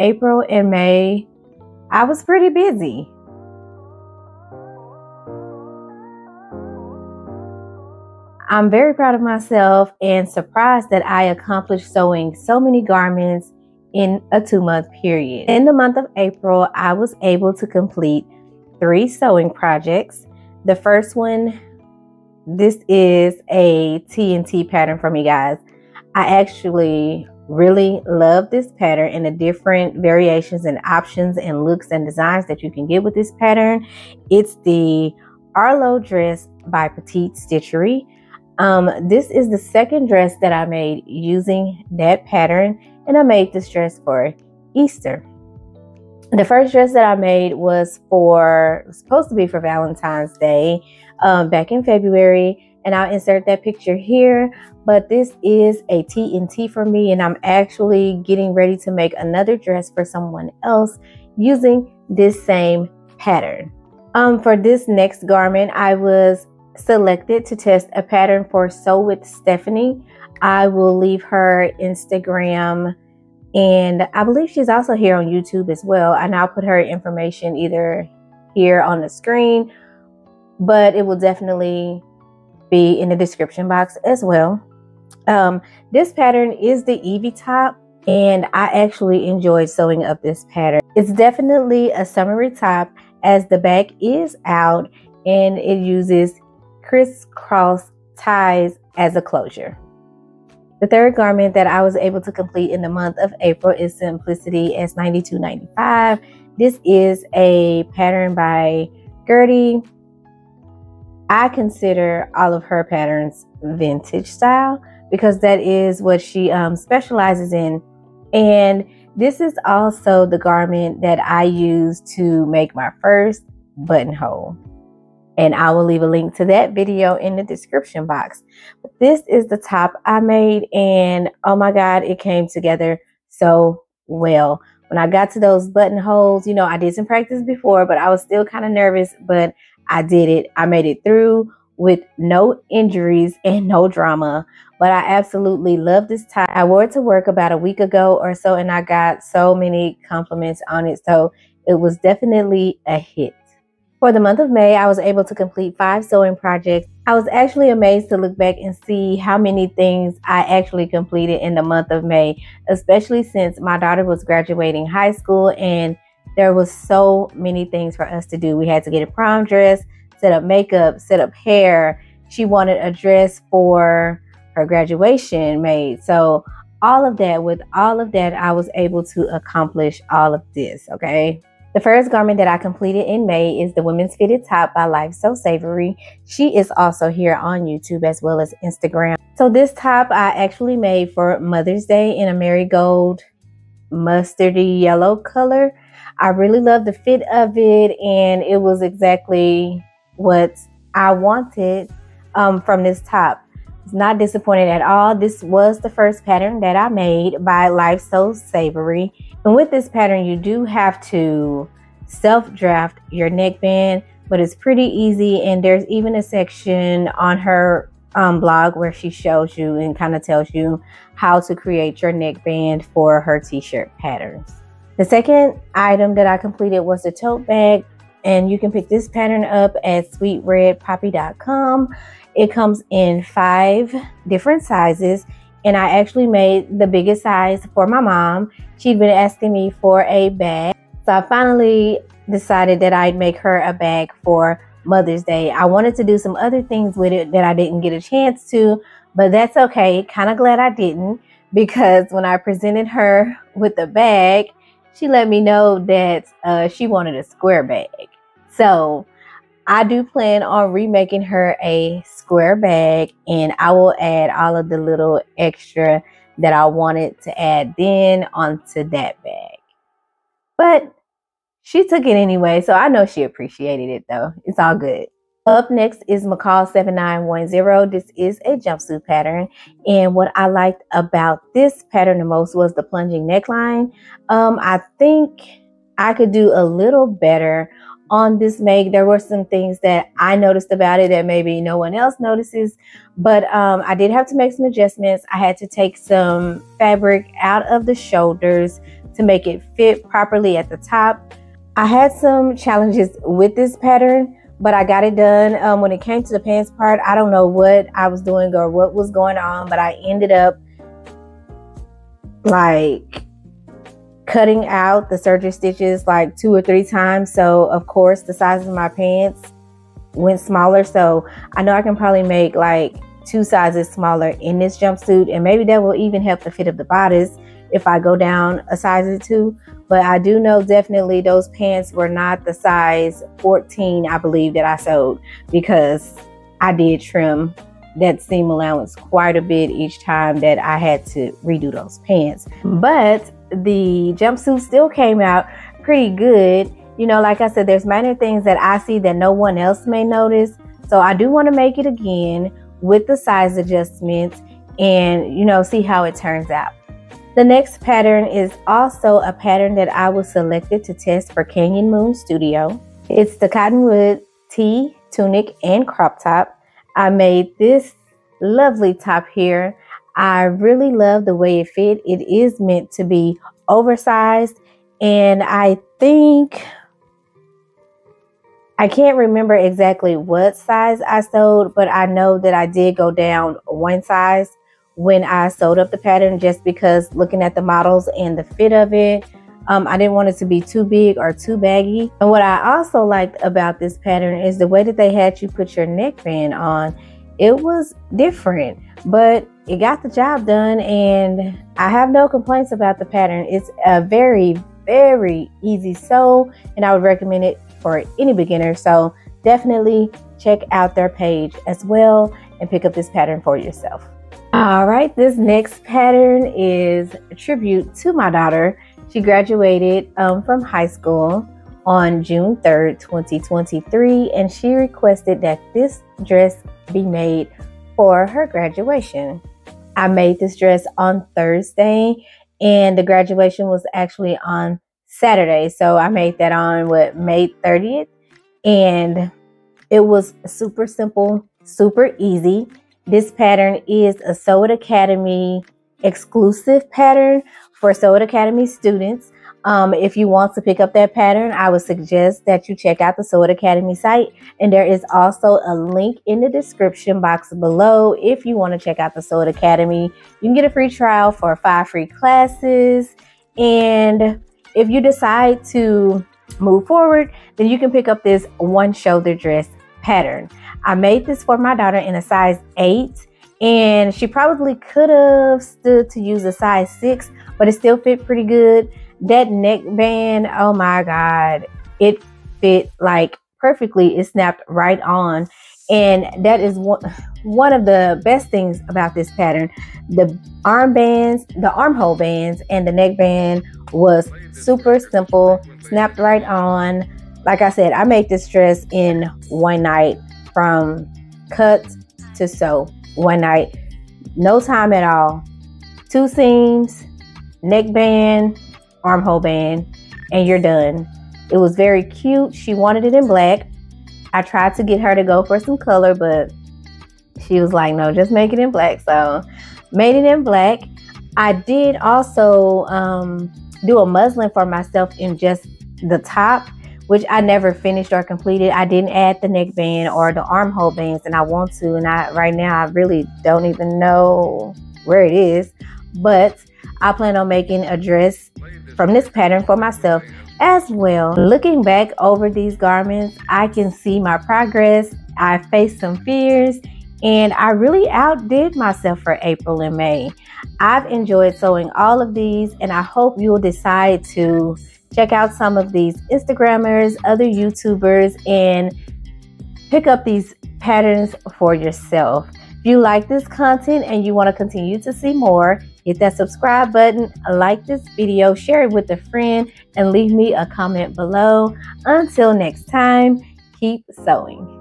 April and May, I was pretty busy. I'm very proud of myself and surprised that I accomplished sewing so many garments in a 2-month period. In the month of April, I was able to complete 3 sewing projects. The first one, this is a TNT pattern for me, guys. I actually really love this pattern and the different variations and options and looks and designs that you can get with this pattern. It's the Arlo dress by Petite Stitchery. This is the second dress that I made using that pattern, and I made this dress for Easter. The first dress that I made was supposed to be for Valentine's Day back in February, and I'll insert that picture here. But this is a TNT for me, and I'm actually getting ready to make another dress for someone else using this same pattern. For this next garment, I was selected to test a pattern for Sew With Stephanie. I will leave her Instagram, and I believe she's also here on YouTube as well, and I'll put her information either here on the screen, but it will definitely be in the description box as well. This pattern is the Evie Top, and I actually enjoyed sewing up this pattern. It's definitely a summery top as the back is out and it uses crisscross ties as a closure. The third garment that I was able to complete in the month of April is Simplicity S9295. This is a pattern by Gertie. I consider all of her patterns vintage style because that is what she specializes in. And this is also the garment that I used to make my first buttonhole, and I will leave a link to that video in the description box. But this is the top I made, and oh my God, it came together so well. When I got to those buttonholes, you know, I did some practice before, but I was still kind of nervous, but I did it. I made it through with no injuries and no drama, but I absolutely love this top. I wore it to work about a week ago or so, and I got so many compliments on it, so it was definitely a hit. For the month of May, I was able to complete 5 sewing projects. I was actually amazed to look back and see how many things I actually completed in the month of May, especially since my daughter was graduating high school and there was so many things for us to do. We had to get a prom dress, set up makeup, set up hair. She wanted a dress for her graduation made. So all of that, with all of that, I was able to accomplish all of this, okay? The first garment that I completed in May is the Women's Fitted Top by Life Sew Savory. She is also here on YouTube as well as Instagram. So this top I actually made for Mother's Day in a marigold mustardy yellow color. I really love the fit of it, and it was exactly what I wanted from this top. It's not disappointed at all. This was the first pattern that I made by Life Sew Savory. And with this pattern, you do have to self-draft your neckband, but it's pretty easy. And there's even a section on her blog where she shows you and kind of tells you how to create your neckband for her t-shirt patterns. The second item that I completed was the tote bag, and you can pick this pattern up at sweetredpoppy.com. It comes in 5 different sizes, and I actually made the biggest size for my mom. She'd been asking me for a bag, so I finally decided that I'd make her a bag for Mother's Day. I wanted to do some other things with it that I didn't get a chance to, but that's okay. Kind of glad I didn't, because when I presented her with the bag, she let me know that she wanted a square bag. So I do plan on remaking her a square bag, and I will add all of the little extra that I wanted to add then onto that bag. But she took it anyway, so I know she appreciated it though. It's all good. Up next is McCall's M7910. This is a jumpsuit pattern, and what I liked about this pattern the most was the plunging neckline. I think I could do a little better on this make. There were some things that I noticed about it that maybe no one else notices, but I did have to make some adjustments. I had to take some fabric out of the shoulders to make it fit properly at the top. I had some challenges with this pattern, but I got it done. When it came to the pants part, I don't know what I was doing or what was going on, but I ended up like cutting out the serger stitches like 2 or 3 times. So of course the size of my pants went smaller. So I know I can probably make like 2 sizes smaller in this jumpsuit, and maybe that will even help the fit of the bodice if I go down a size or 2. But I do know definitely those pants were not the size 14 I believe that I sewed, because I did trim that seam allowance quite a bit each time that I had to redo those pants. But the jumpsuit still came out pretty good. You know, like I said, there's minor things that I see that no one else may notice, so I do want to make it again with the size adjustments and, you know, see how it turns out. The next pattern is also a pattern that I was selected to test for Canyon Moon Studio. It's the Cottonwood T Tunic and Crop Top. I made this lovely top here. I really love the way it fit. It is meant to be oversized, and I think I can't remember exactly what size I sewed, but I know that I did go down 1 size when I sewed up the pattern, just because looking at the models and the fit of it, I didn't want it to be too big or too baggy. And what I also liked about this pattern is the way that they had you put your neckband on. It was different, but it got the job done, and I have no complaints about the pattern. It's a very, very easy sew, and I would recommend it for any beginner. So definitely check out their page as well and pick up this pattern for yourself. All right, this next pattern is a tribute to my daughter. She graduated from high school on June 3rd, 2023, and she requested that this dress be made for her graduation. I made this dress on Thursday, and the graduation was actually on Saturday, so I made that on May 30th, and it was super simple, super easy. This pattern is a Sew It Academy exclusive pattern for Sew It Academy students. If you want to pick up that pattern, I would suggest that you check out the Sew It Academy site, and there is also a link in the description box below if you want to check out the Sew It Academy. You can get a free trial for 5 free classes, and if you decide to move forward, then you can pick up this one shoulder dress pattern. I made this for my daughter in a size 8, and she probably could have stood to use a size 6, but it still fit pretty good. That neckband, oh my God, it fit like perfectly. It snapped right on, and that is one of the best things about this pattern. The armbands, the armhole bands, and the neckband was super simple, snapped right on. Like I said, I made this dress in 1 night, from cut to sew, 1 night, no time at all. 2 seams, neckband, armhole band, and you're done. It was very cute. She wanted it in black. I tried to get her to go for some color, but she was like, no, just make it in black. So made it in black. I did also do a muslin for myself in just the top, which I never finished or completed. I didn't add the neckband or the armhole bands, and I want to, and right now I really don't even know where it is, but I plan on making a dress from this pattern for myself as well. Looking back over these garments, I can see my progress. I faced some fears, and I really outdid myself for April and May. I've enjoyed sewing all of these, and I hope you'll decide to check out some of these Instagrammers, other YouTubers, and pick up these patterns for yourself. If you like this content and you want to continue to see more, hit that subscribe button, like this video, share it with a friend, and leave me a comment below. Until next time, keep sewing.